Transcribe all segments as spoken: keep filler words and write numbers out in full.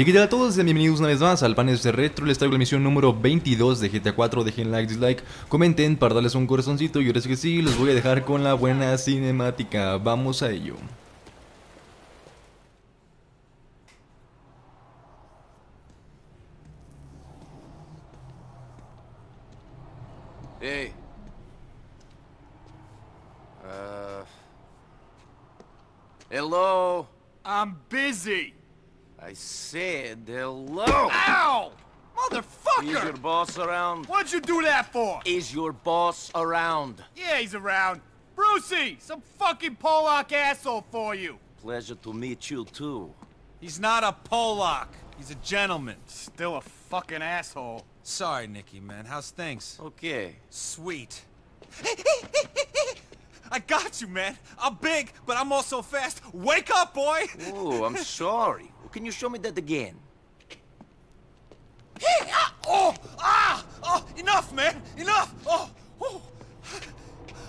Y qué tal a todos, bienvenidos una vez más al El Panes Retro. Les traigo la misión número veintidós de G T A cuatro. Dejen like, dislike, comenten para darles un corazoncito. Y ahora sí que sí, los voy a dejar con la buena cinemática. Vamos a ello. Hey. Uh... Hello. I'm busy. I said hello! Ow! Motherfucker! Is your boss around? What'd you do that for? Is your boss around? Yeah, he's around. Brucey! Some fucking Polak asshole for you! Pleasure to meet you, too. He's not a Polak. He's a gentleman. Still a fucking asshole. Sorry, Nicky, man. How's things? Okay. Sweet. I got you, man. I'm big, but I'm also fast. Wake up, boy! Oh, I'm sorry. Can you show me that again? Hey, ah, oh! Ah! Oh! Enough, man! Enough! Oh! Oh!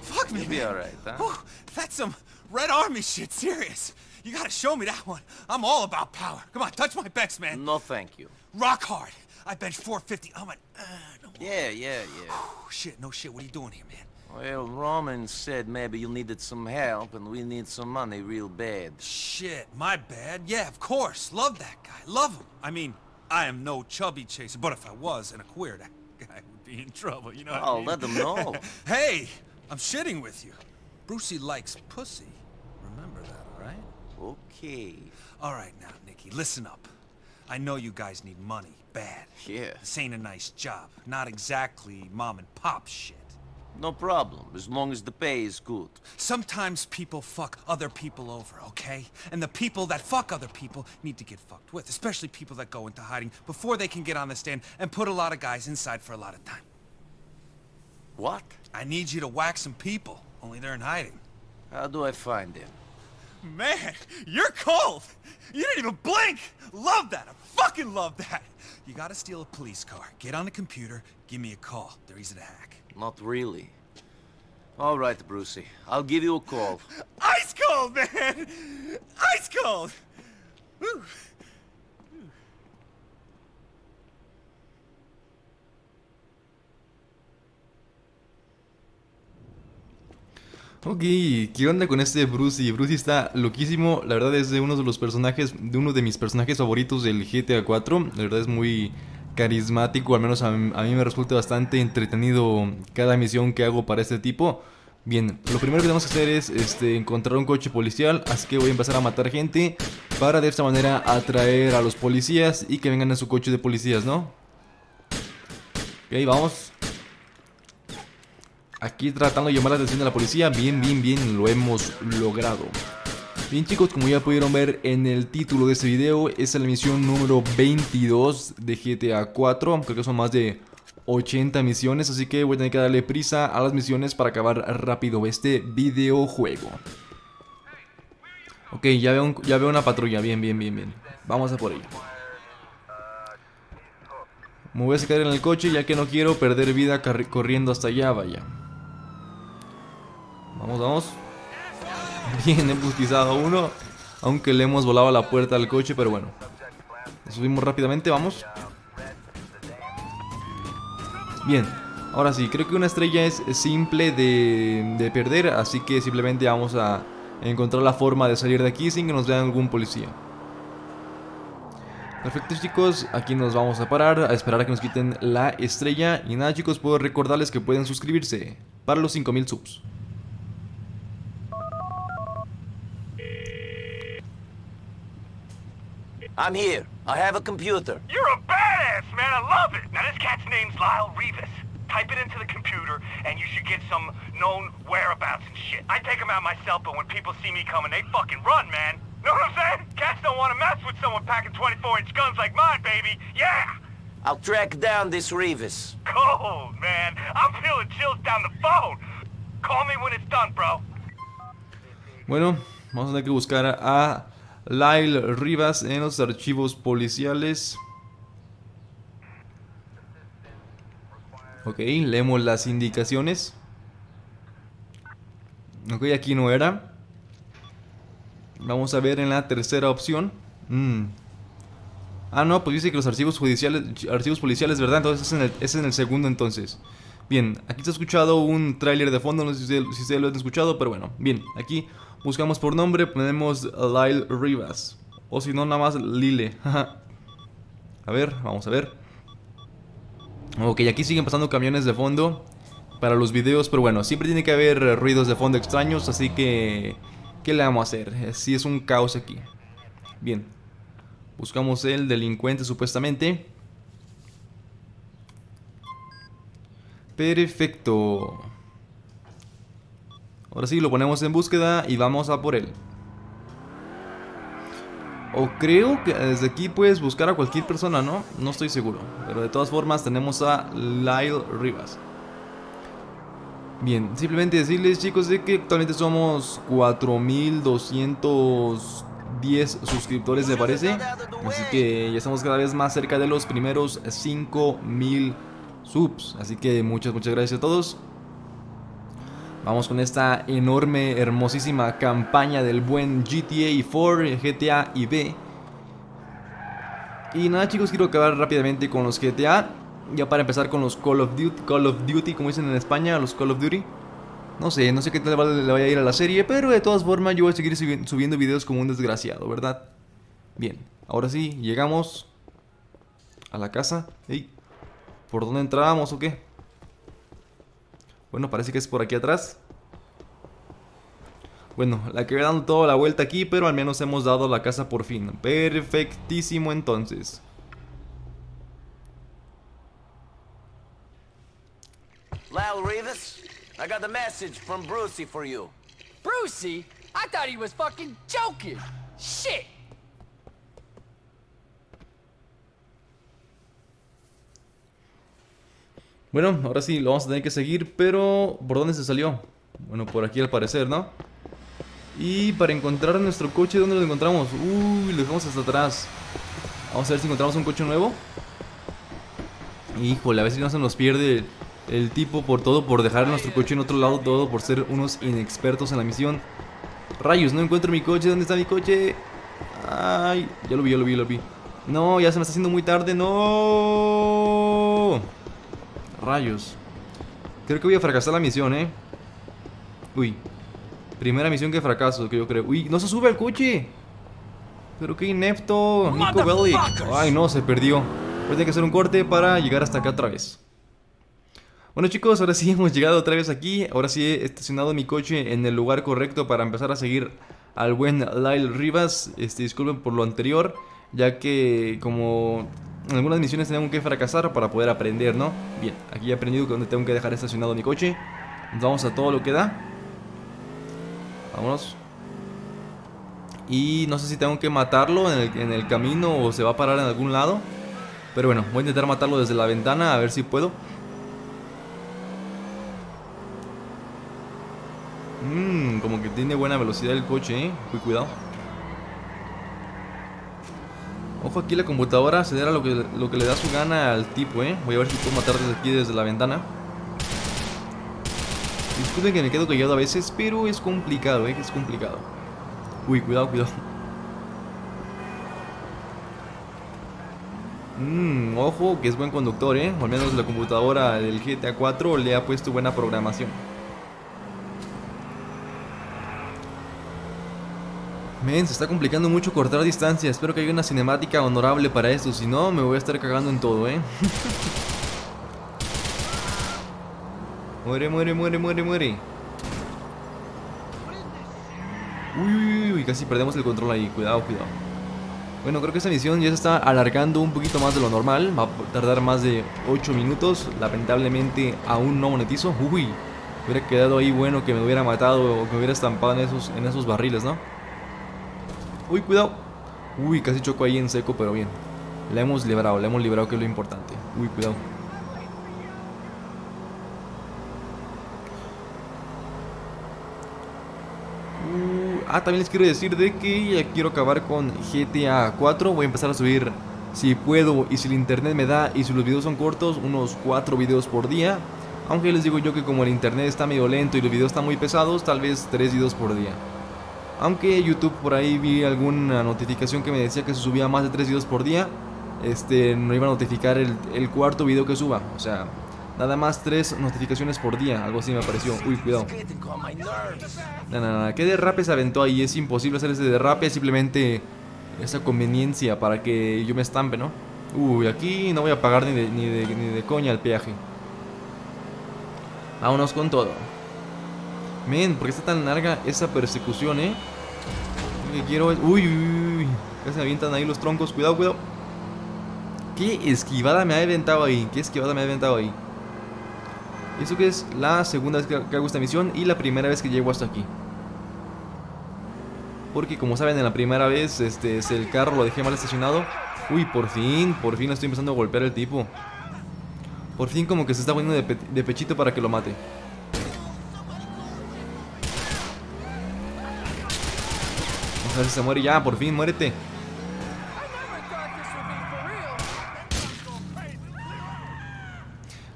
Fuck me, man. You'll be alright, huh? Oh, that's some Red Army shit, serious. You gotta show me that one. I'm all about power. Come on, touch my bench, man. No, thank you. Rock hard. I bench four fifty. I'm an animal. Yeah, yeah, yeah. Oh, shit, no shit. What are you doing here, man? Well, Roman said maybe you needed some help, and we need some money real bad. Shit, my bad. Yeah, of course. Love that guy. Love him. I mean, I am no chubby chaser, but if I was and a queer, that guy would be in trouble, you know what I mean? Oh, let him know. Hey, I'm shitting with you. Brucey likes pussy. Remember that, all right? Okay. All right now, Nicky, listen up. I know you guys need money, bad. Yeah. This ain't a nice job. Not exactly mom and pop shit. No problem, as long as the pay is good. Sometimes people fuck other people over, okay? And the people that fuck other people need to get fucked with, especially people that go into hiding before they can get on the stand and put a lot of guys inside for a lot of time. What? I need you to whack some people, only they're in hiding. How do I find them? Man, you're cold! You didn't even blink! Love that! I fucking love that! You gotta steal a police car, get on the computer, give me a call. They're easy to hack. Not really. All right, Brucey. I'll give you a call. Ice cold, man! Ice cold! Woo. Ok, ¿qué onda con este Brucey? Brucey está loquísimo, la verdad es de uno de los personajes, de uno de mis personajes favoritos del G T A cuatro, la verdad es muy carismático, al menos a, a mí me resulta bastante entretenido cada misión que hago para este tipo. Bien, lo primero que tenemos que hacer es este, encontrar un coche policial, así que voy a empezar a matar gente para de esta manera atraer a los policías y que vengan en su coche de policías, ¿no? Ok, vamos. Aquí tratando de llamar la atención de la policía. Bien, bien, bien, lo hemos logrado. Bien chicos, como ya pudieron ver en el título de este video, es la misión número veintidós de G T A cuatro. Creo que son más de ochenta misiones, así que voy a tener que darle prisa a las misiones para acabar rápido este videojuego. Ok, ya veo, un, ya veo una patrulla, bien, bien, bien, bien. Vamos a por ella. Me voy a sacar en el coche ya que no quiero perder vida corriendo hasta allá, vaya. Vamos, vamos. Bien, embustizado a uno. Aunque le hemos volado la puerta al coche, pero bueno. Nos subimos rápidamente, vamos. Bien, ahora sí, creo que una estrella es simple de, de perder. Así que simplemente vamos a encontrar la forma de salir de aquí sin que nos vean algún policía. Perfecto chicos, aquí nos vamos a parar a esperar a que nos quiten la estrella. Y nada chicos, puedo recordarles que pueden suscribirse para los cinco mil subs. I'm here. I have a computer. You're a badass, man. I love it. Now, this cat's name's Lyle Revis. Type it into the computer, and you should get some known whereabouts and shit. I take him out myself, but when people see me coming, they fucking run, man. Know what I'm saying? Cats don't want to mess with someone packing twenty-four inch guns like mine, baby. Yeah! I'll track down this Revis. Cold, man. I'm feeling chills down the phone. Call me when it's done, bro. Bueno, vamos a tener que buscar a... Lyle Revis en los archivos policiales. Ok, leemos las indicaciones. Ok, aquí no era. Vamos a ver en la tercera opción. mm. Ah, no, pues dice que los archivos judiciales, archivos policiales, ¿verdad? Entonces es en el, es en el segundo entonces. Bien, aquí se ha escuchado un tráiler de fondo, no sé si ustedes si lo han escuchado, pero bueno. Bien, aquí buscamos por nombre, ponemos Lyle Revis. O si no, nada más Lyle. A ver, vamos a ver. Ok, aquí siguen pasando camiones de fondo para los videos, pero bueno, siempre tiene que haber ruidos de fondo extraños, así que... ¿qué le vamos a hacer? Sí, es un caos aquí. Bien. Buscamos el delincuente, supuestamente. Perfecto. Ahora sí, lo ponemos en búsqueda y vamos a por él. O creo que desde aquí puedes buscar a cualquier persona, ¿no? No estoy seguro. Pero de todas formas tenemos a Lyle Revis. Bien, simplemente decirles, chicos, de que actualmente somos cuatro mil doscientos diez suscriptores, me parece. Así que ya estamos cada vez más cerca de los primeros cinco mil subs. Así que muchas, muchas gracias a todos. Vamos con esta enorme, hermosísima campaña del buen G T A cuatro, G T A cuatro. Y nada, chicos, quiero acabar rápidamente con los G T A. Ya para empezar con los Call of Duty, Call of Duty, como dicen en España, los Call of Duty. No sé, no sé qué tal le vaya a ir a la serie, pero de todas formas yo voy a seguir subiendo videos como un desgraciado, ¿verdad? Bien, ahora sí, llegamos a la casa. Ey, ¿por dónde entrábamos o qué? Bueno, parece que es por aquí atrás. Bueno, la que voy dando toda la vuelta aquí, pero al menos hemos dado la casa por fin. Perfectísimo entonces. Lyle Revis, I got a message from Brucey for you. Brucey? I thought he was fucking joking. Shit. Bueno, ahora sí lo vamos a tener que seguir, pero ¿por dónde se salió? Bueno, por aquí al parecer, ¿no? Y para encontrar nuestro coche, ¿dónde lo encontramos? Uy, lo dejamos hasta atrás. Vamos a ver si encontramos un coche nuevo. Híjole, a ver si no se nos pierde el... El tipo por todo, por dejar nuestro coche en otro lado, todo por ser unos inexpertos en la misión. Rayos, no encuentro mi coche, ¿dónde está mi coche? Ay, ya lo vi, ya lo vi, ya lo vi. No, ya se me está haciendo muy tarde, no. Rayos. Creo que voy a fracasar la misión, eh. Uy. Primera misión que fracaso, que yo creo. Uy, no se sube al coche. Pero qué inepto, Nico Bellic. Ay, no, se perdió. Voy a tener que hacer un corte para llegar hasta acá otra vez. Bueno, chicos, ahora sí hemos llegado otra vez aquí. Ahora sí he estacionado mi coche en el lugar correcto para empezar a seguir al buen Lyle Revis. Este, disculpen por lo anterior, ya que como en algunas misiones tengo que fracasar para poder aprender, ¿no? Bien, aquí he aprendido donde tengo que dejar estacionado mi coche. Vamos a todo lo que da. Vámonos. Y no sé si tengo que matarlo en el, en el camino o se va a parar en algún lado. Pero bueno, voy a intentar matarlo desde la ventana a ver si puedo. Mmm, como que tiene buena velocidad el coche, eh. Cuidado. Ojo, aquí la computadora acelera lo que, lo que le da su gana al tipo, eh. Voy a ver si puedo matar desde aquí, desde la ventana. Disculpen que me quedo callado a veces, pero es complicado, eh. Es complicado. Uy, cuidado, cuidado. Mmm, ojo, que es buen conductor, eh. O al menos la computadora del G T A cuatro le ha puesto buena programación. Men, se está complicando mucho cortar distancia. Espero que haya una cinemática honorable para esto. Si no, me voy a estar cagando en todo, eh. Muere, muere, muere, muere, muere. Uy, uy, uy, casi perdemos el control ahí. Cuidado, cuidado. Bueno, creo que esta misión ya se está alargando un poquito más de lo normal. Va a tardar más de ocho minutos. Lamentablemente aún no monetizo. Uy, hubiera quedado ahí bueno que me hubiera matado o que me hubiera estampado en esos, en esos barriles, ¿no? Uy, cuidado. Uy, casi choco ahí en seco, pero bien. La hemos librado, la hemos librado, que es lo importante. Uy, cuidado. Uh, ah, también les quiero decir de que ya quiero acabar con G T A cuatro. Voy a empezar a subir, si puedo y si el internet me da y si los videos son cortos, unos cuatro videos por día. Aunque les digo yo que como el internet está medio lento y los videos están muy pesados, tal vez tres videos por día. Aunque YouTube por ahí vi alguna notificación que me decía que se subía más de tres videos por día. este, nos iba a notificar el, el cuarto video que suba. O sea, nada más tres notificaciones por día, algo así me pareció. Uy, cuidado. Nada, nada, qué derrape se aventó ahí. Es imposible hacer ese derrape, simplemente esa conveniencia para que yo me estampe, ¿no? Uy, aquí no voy a pagar ni de, ni de, ni de coña el peaje. Vámonos con todo. Men, ¿por qué está tan larga esa persecución, eh? Lo que quiero es... Uy, uy, uy. Ya se avientan ahí los troncos. Cuidado, cuidado. Qué esquivada me ha aventado ahí. Qué esquivada me ha aventado ahí. Eso que es la segunda vez que hago esta misión y la primera vez que llego hasta aquí. Porque como saben, en la primera vez este, el carro lo dejé mal estacionado. Uy, por fin, por fin lo estoy empezando a golpear el tipo. Por fin como que se está poniendo de, pe de pechito para que lo mate. Vamos a ver si se muere ya, por fin, muérete.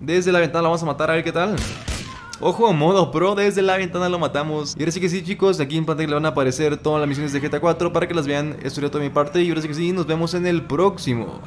Desde la ventana lo vamos a matar, a ver qué tal. Ojo, modo pro, desde la ventana lo matamos. Y ahora sí que sí, chicos, aquí en pantalla le van a aparecer todas las misiones de G T A cuatro para que las vean. Esto sería todo de mi parte y ahora sí que sí, nos vemos en el próximo.